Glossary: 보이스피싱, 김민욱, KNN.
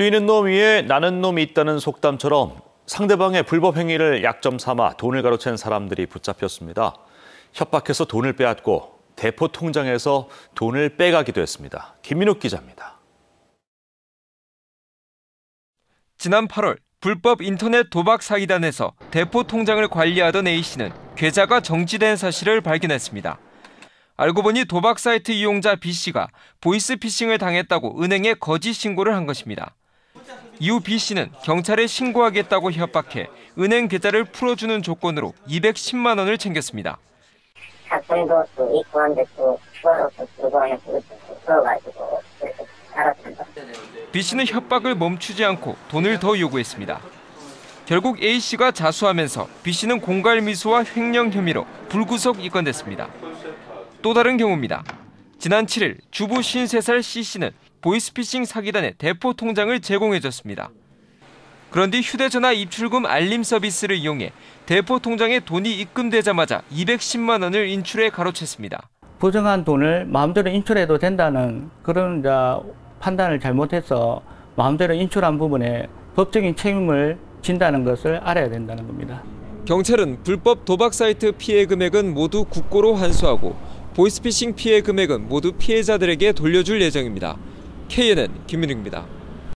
뛰는 놈 위에 나는 놈이 있다는 속담처럼 상대방의 불법 행위를 약점 삼아 돈을 가로챈 사람들이 붙잡혔습니다. 협박해서 돈을 빼앗고 대포 통장에서 돈을 빼가기도 했습니다. 김민욱 기자입니다. 지난 8월 불법 인터넷 도박 사기단에서 대포 통장을 관리하던 A씨는 계좌가 정지된 사실을 발견했습니다. 알고 보니 도박 사이트 이용자 B씨가 보이스피싱을 당했다고 은행에 거짓 신고를 한 것입니다. 이후 B씨는 경찰에 신고하겠다고 협박해 은행 계좌를 풀어주는 조건으로 210만 원을 챙겼습니다. 작성도 있고 한데 또 추가로 그거 안에 풀어가지고 알았습니다. B씨는 협박을 멈추지 않고 돈을 더 요구했습니다. 결국 A씨가 자수하면서 B씨는 공갈미수와 횡령 혐의로 불구속 입건됐습니다. 또 다른 경우입니다. 지난 7일 주부 53살 C씨는 보이스피싱 사기단에 대포 통장을 제공해줬습니다. 그런데 휴대전화 입출금 알림 서비스를 이용해 대포 통장에 돈이 입금되자마자 210만 원을 인출해 가로챘습니다. 부정한 돈을 마음대로 인출해도 된다는 그런 판단을 잘못해서 마음대로 인출한 부분에 법적인 책임을 진다는 것을 알아야 된다는 겁니다. 경찰은 불법 도박 사이트 피해 금액은 모두 국고로 환수하고 보이스피싱 피해 금액은 모두 피해자들에게 돌려줄 예정입니다. KNN 김민욱입니다.